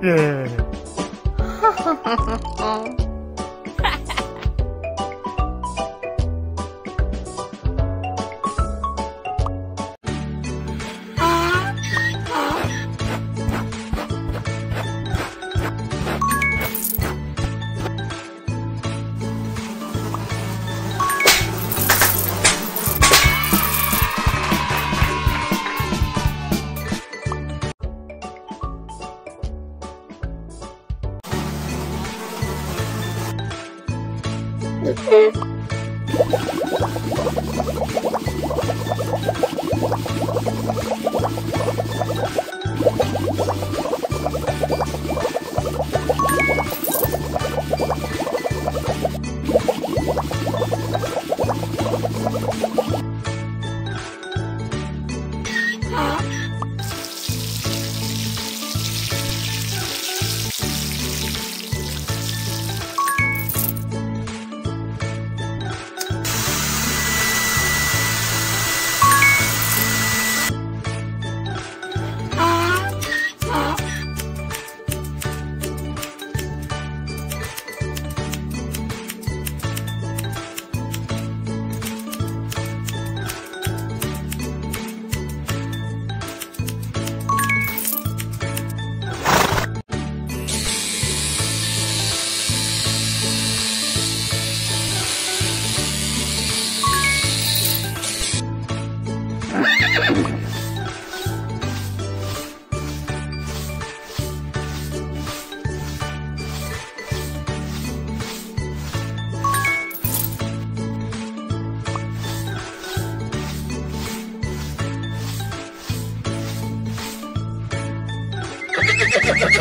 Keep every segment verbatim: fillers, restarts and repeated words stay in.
Yeah.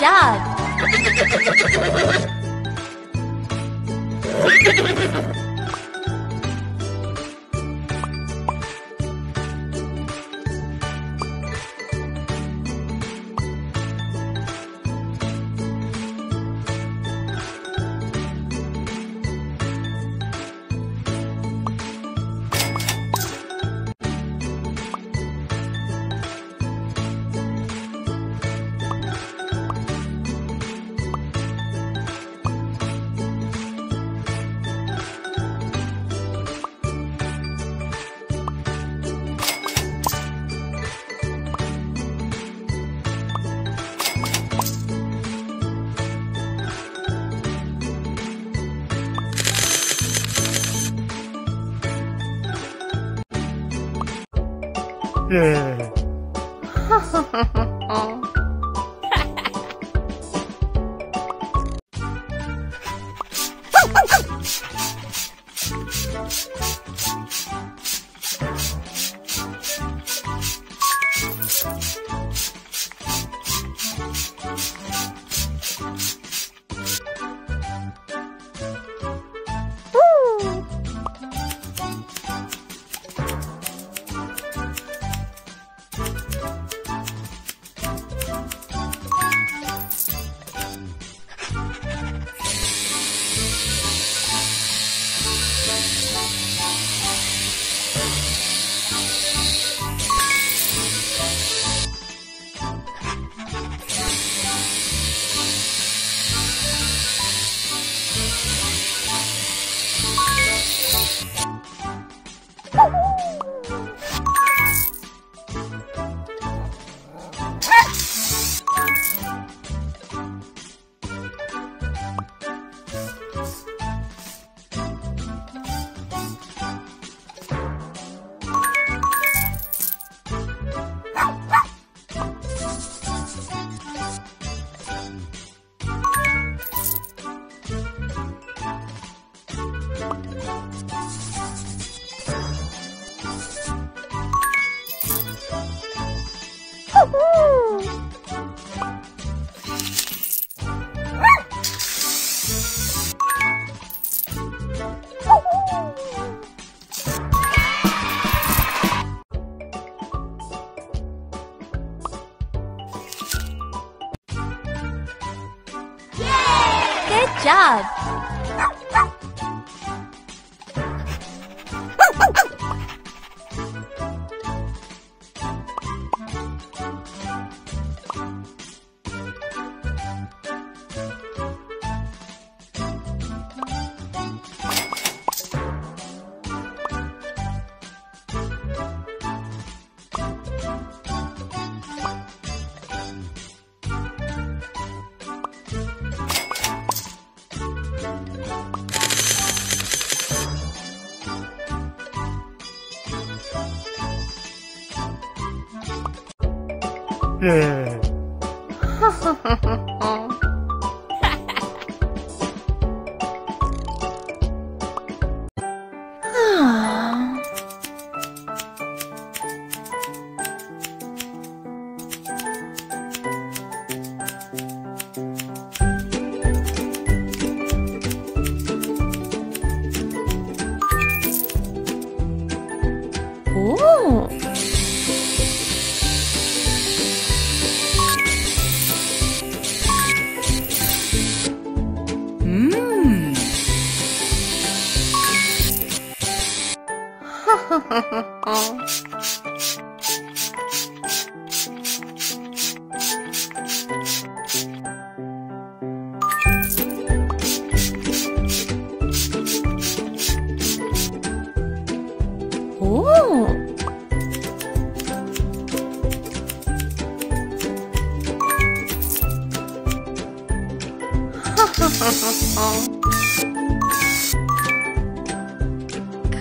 Job. Yeah. Job. Yeah.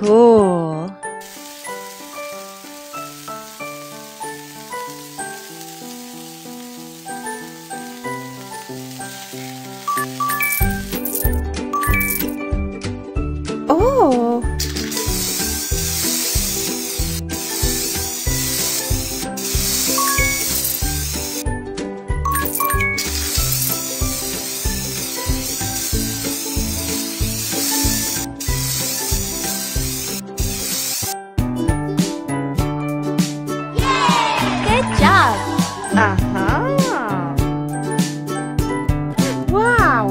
Cool. Oh. Wow!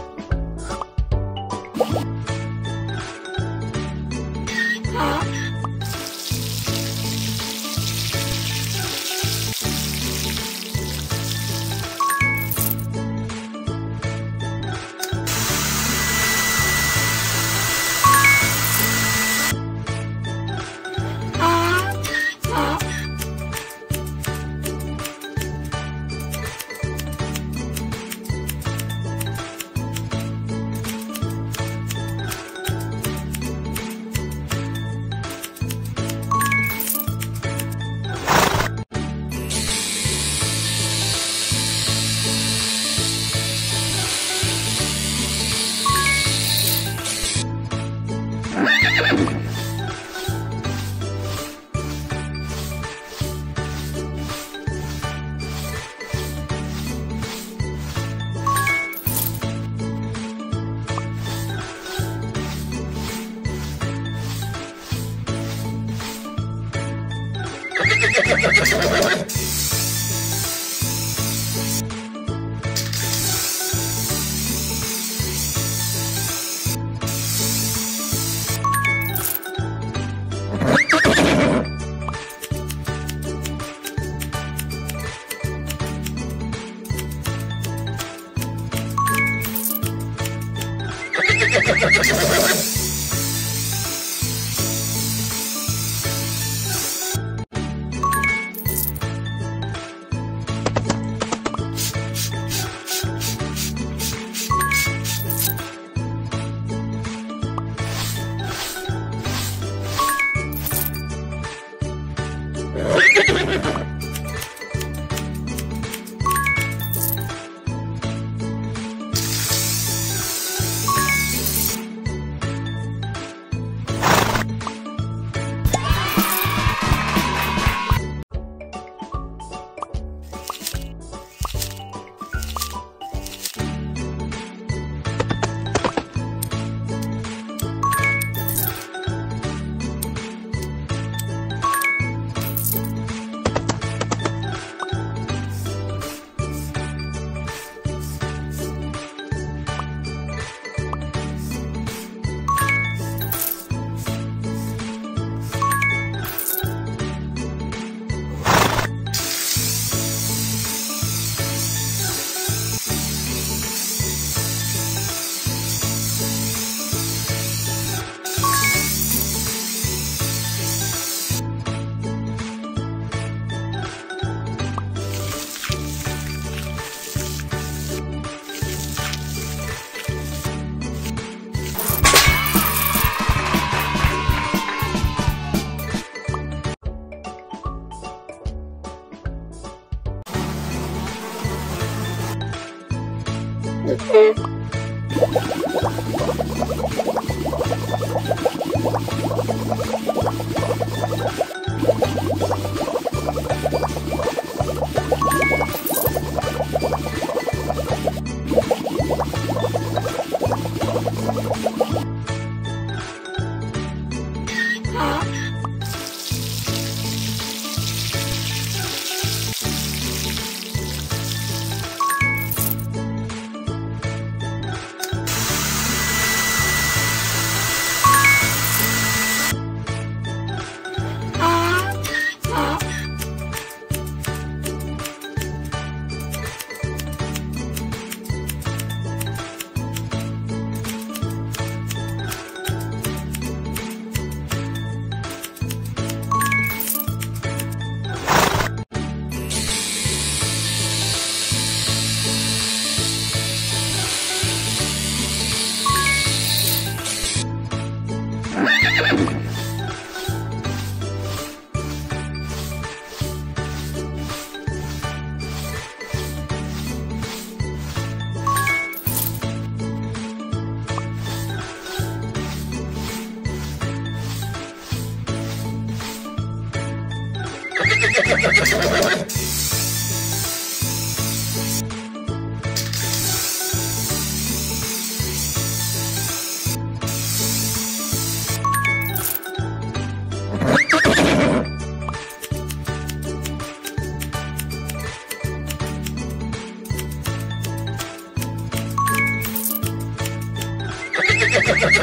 Good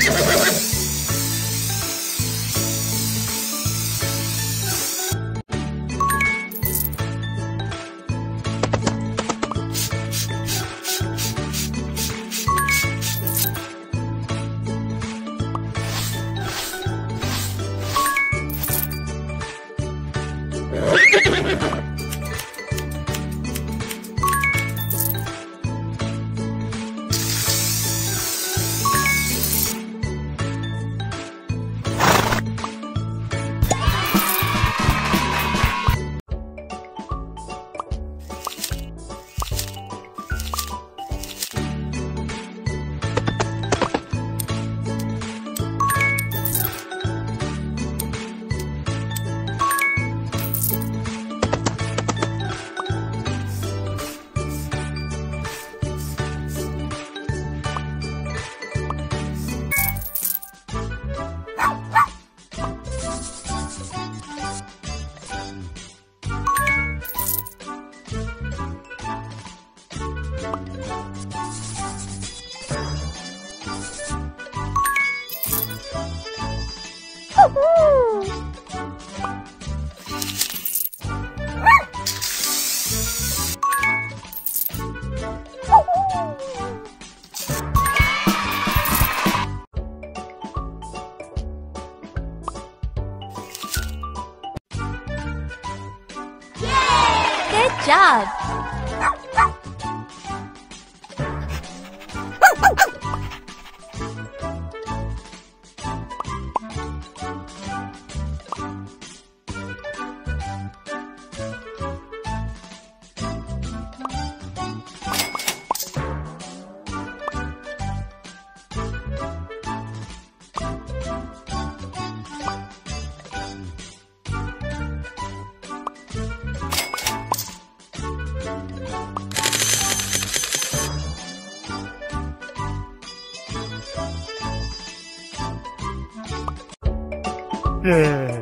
job! Yeah.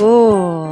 Cool.